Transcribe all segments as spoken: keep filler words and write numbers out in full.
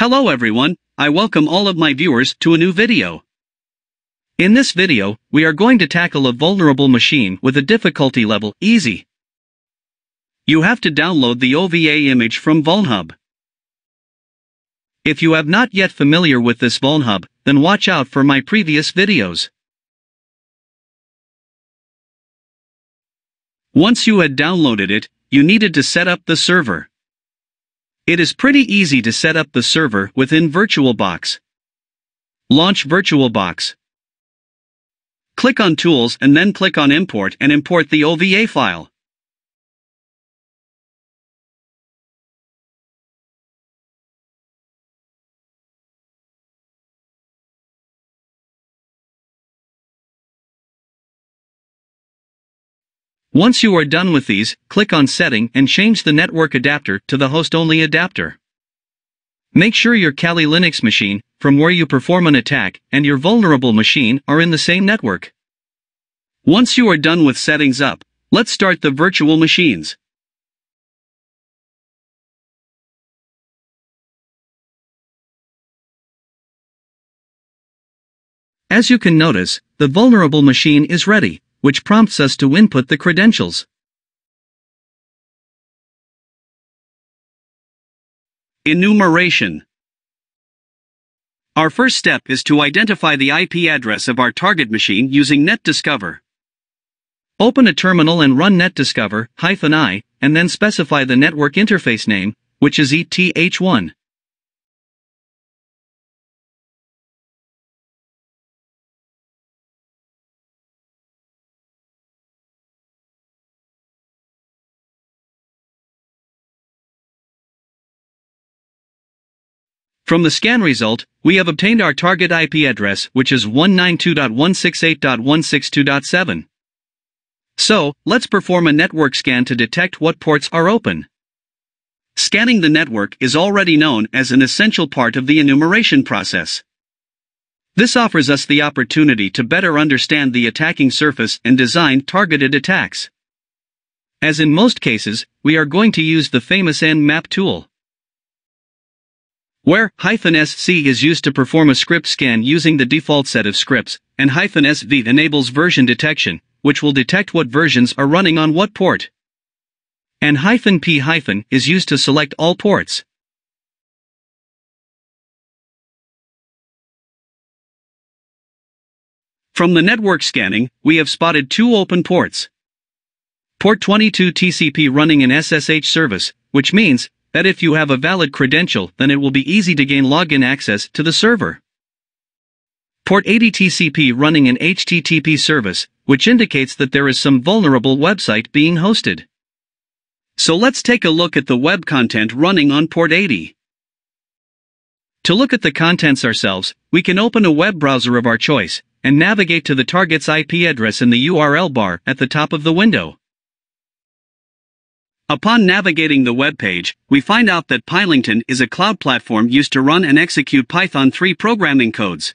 Hello everyone, I welcome all of my viewers to a new video. In this video, we are going to tackle a vulnerable machine with a difficulty level easy. You have to download the O V A image from VulnHub. If you have not yet familiar with this VulnHub, then watch out for my previous videos. Once you had downloaded it, you needed to set up the server. It is pretty easy to set up the server within VirtualBox. Launch VirtualBox. Click on Tools and then click on Import and import the O V A file. Once you are done with these, click on Setting and change the network adapter to the host-only adapter. Make sure your Kali Linux machine, from where you perform an attack, and your vulnerable machine are in the same network. Once you are done with settings up, let's start the virtual machines. As you can notice, the vulnerable machine is ready, which prompts us to input the credentials. Enumeration. Our first step is to identify the I P address of our target machine using NetDiscover. Open a terminal and run netdiscover-i, and then specify the network interface name, which is E T H one. From the scan result, we have obtained our target I P address, which is one ninety-two dot one sixty-eight dot one sixty-two dot seven. So, let's perform a network scan to detect what ports are open. Scanning the network is already known as an essential part of the enumeration process. This offers us the opportunity to better understand the attacking surface and design targeted attacks. As in most cases, we are going to use the famous Nmap tool, where -sc is used to perform a script scan using the default set of scripts, and -sv enables version detection, which will detect what versions are running on what port. And -p- is used to select all ports. From the network scanning, we have spotted two open ports. Port twenty-two T C P running an S S H service, which means that if you have a valid credential, then it will be easy to gain login access to the server. Port eighty T C P running an H T T P service, which indicates that there is some vulnerable website being hosted. So let's take a look at the web content running on port eighty. To look at the contents ourselves, we can open a web browser of our choice and navigate to the target's I P address in the U R L bar at the top of the window. Upon navigating the web page, we find out that Pylington is a cloud platform used to run and execute Python three programming codes.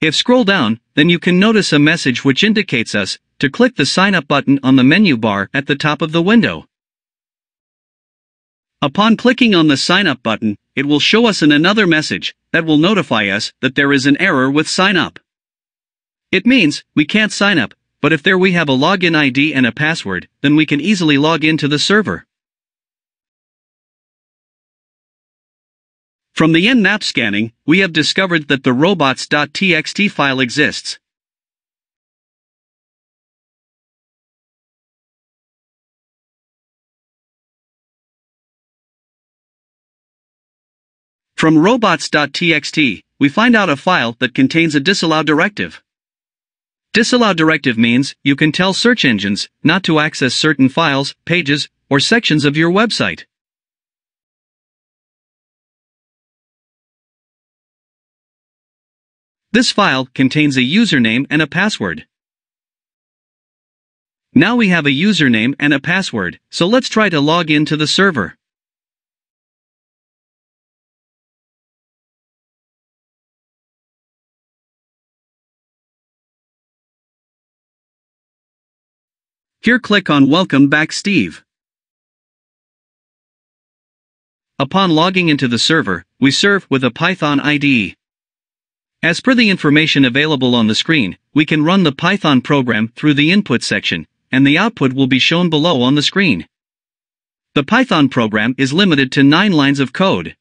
If scroll down, then you can notice a message which indicates us to click the sign up button on the menu bar at the top of the window. Upon clicking on the sign up button, it will show us in another message that will notify us that there is an error with sign up. It means we can't sign up, but if there we have a login I D and a password, then we can easily log into the server. From the Nmap scanning, we have discovered that the robots.txt file exists. From robots.txt, we find out a file that contains a disallow directive. Disallow directive means you can tell search engines not to access certain files, pages, or sections of your website. This file contains a username and a password. Now we have a username and a password, so let's try to log in to the server. Here click on Welcome Back Steve. Upon logging into the server, we serve with a Python I D E. As per the information available on the screen, we can run the Python program through the input section, and the output will be shown below on the screen. The Python program is limited to nine lines of code.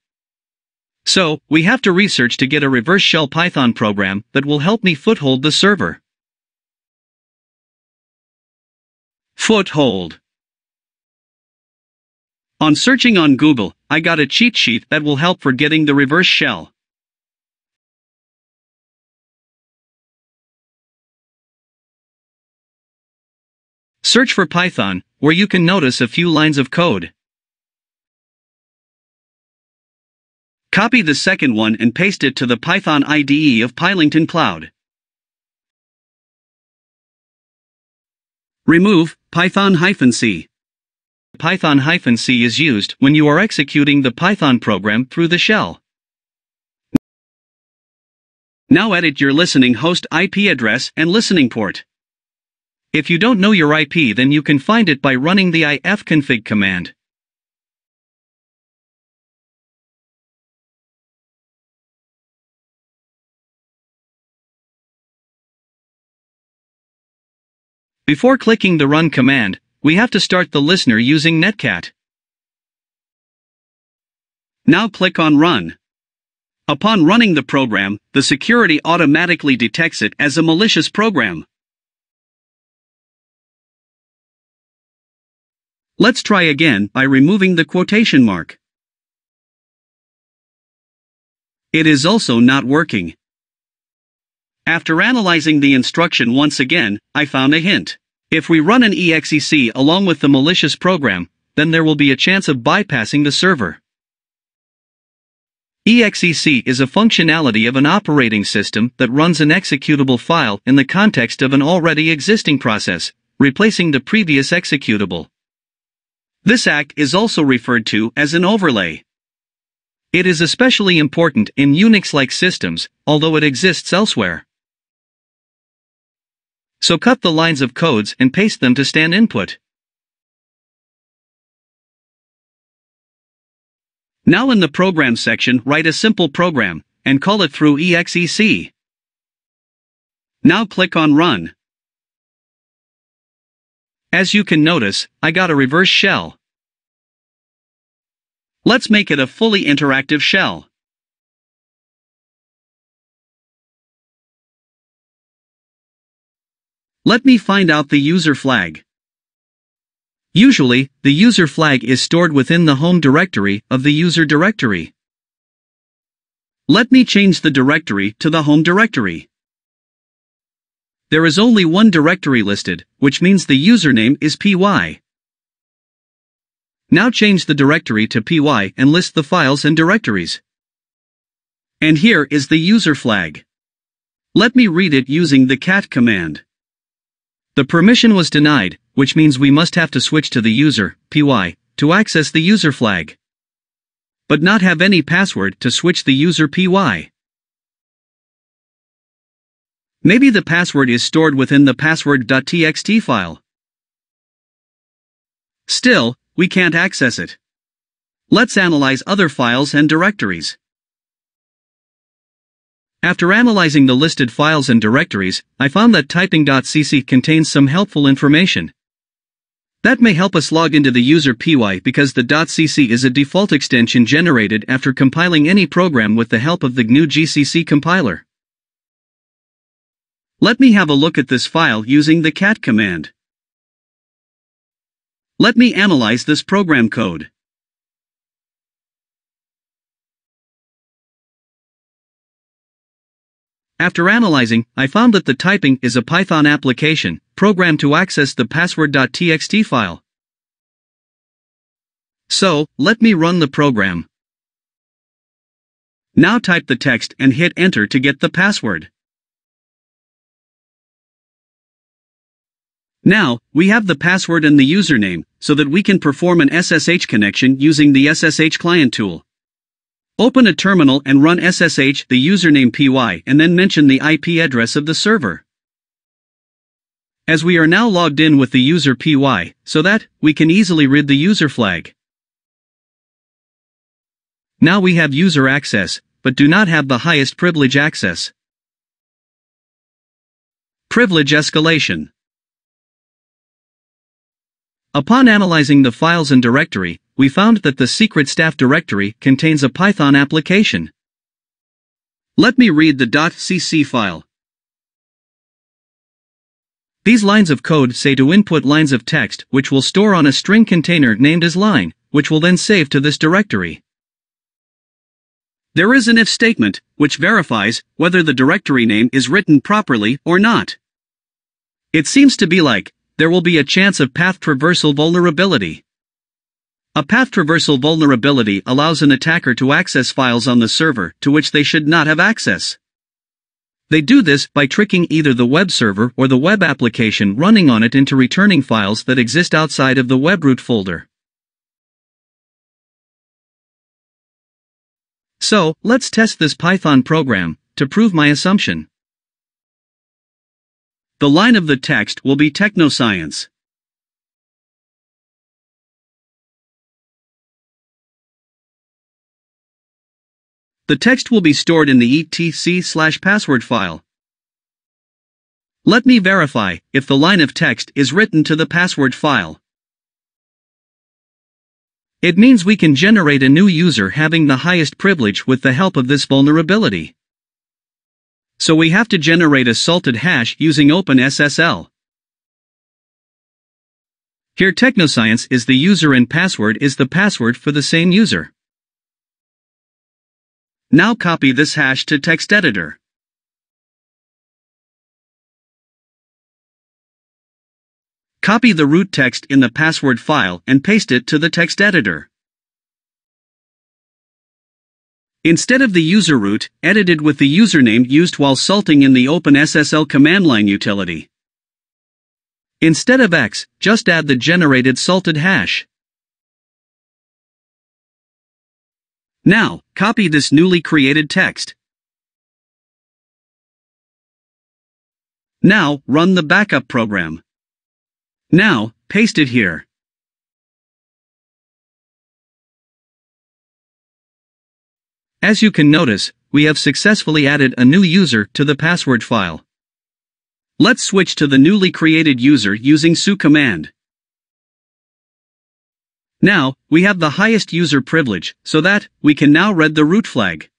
So, we have to research to get a reverse shell Python program that will help me foothold the server. Foothold. On searching on Google, I got a cheat sheet that will help for getting the reverse shell. Search for Python, where you can notice a few lines of code. Copy the second one and paste it to the Python I D E of Pylington Cloud. Remove Python-C. Python-C is used when you are executing the Python program through the shell. Now edit your listening host I P address and listening port. If you don't know your I P, then you can find it by running the ifconfig command. Before clicking the run command, we have to start the listener using Netcat. Now click on Run. Upon running the program, the security automatically detects it as a malicious program. Let's try again by removing the quotation mark. It is also not working. After analyzing the instruction once again, I found a hint. If we run an exec along with the malicious program, then there will be a chance of bypassing the server. exec is a functionality of an operating system that runs an executable file in the context of an already existing process, replacing the previous executable. This act is also referred to as an overlay. It is especially important in Unix-like systems, although it exists elsewhere. So cut the lines of codes and paste them to stan input. Now in the program section, write a simple program and call it through exec. Now click on Run. As you can notice, I got a reverse shell. Let's make it a fully interactive shell. Let me find out the user flag. Usually, the user flag is stored within the home directory of the user directory. Let me change the directory to the home directory. There is only one directory listed, which means the username is py. Now change the directory to py and list the files and directories. And here is the user flag. Let me read it using the cat command. The permission was denied, which means we must have to switch to the user, py, to access the user flag, but not have any password to switch the user py. Maybe the password is stored within the password.txt file. Still, we can't access it. Let's analyze other files and directories. After analyzing the listed files and directories, I found that typing.cc contains some helpful information. That may help us log into the user py because the .cc is a default extension generated after compiling any program with the help of the G N U G C C compiler. Let me have a look at this file using the cat command. Let me analyze this program code. After analyzing, I found that the typing is a Python application, programmed to access the password.txt file. So, let me run the program. Now type the text and hit enter to get the password. Now, we have the password and the username, so that we can perform an S S H connection using the S S H client tool. Open a terminal and run S S H the username py and then mention the I P address of the server. As we are now logged in with the user py, so that we can easily read the user flag. Now we have user access, but do not have the highest privilege access. Privilege escalation. Upon analyzing the files and directory, we found that the secret staff directory contains a Python application. Let me read the .cc file. These lines of code say to input lines of text which will store on a string container named as line, which will then save to this directory. There is an if statement, which verifies whether the directory name is written properly or not. It seems to be like, there will be a chance of path traversal vulnerability. A path traversal vulnerability allows an attacker to access files on the server to which they should not have access. They do this by tricking either the web server or the web application running on it into returning files that exist outside of the webroot folder. So, let's test this Python program to prove my assumption. The line of the text will be technoscience. The text will be stored in the etc/password file. Let me verify if the line of text is written to the password file. It means we can generate a new user having the highest privilege with the help of this vulnerability. So we have to generate a salted hash using OpenSSL. Here technoscience is the user and password is the password for the same user. Now copy this hash to text editor. Copy the root text in the password file and paste it to the text editor. Instead of the user root, edited with the username used while salting in the OpenSSL command line utility. Instead of X, just add the generated salted hash. Now, copy this newly created text. Now, run the backup program. Now, paste it here. As you can notice, we have successfully added a new user to the password file. Let's switch to the newly created user using su command. Now, we have the highest user privilege, so that, we can now read the root flag.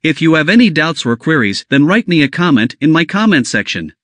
If you have any doubts or queries, then write me a comment in my comment section.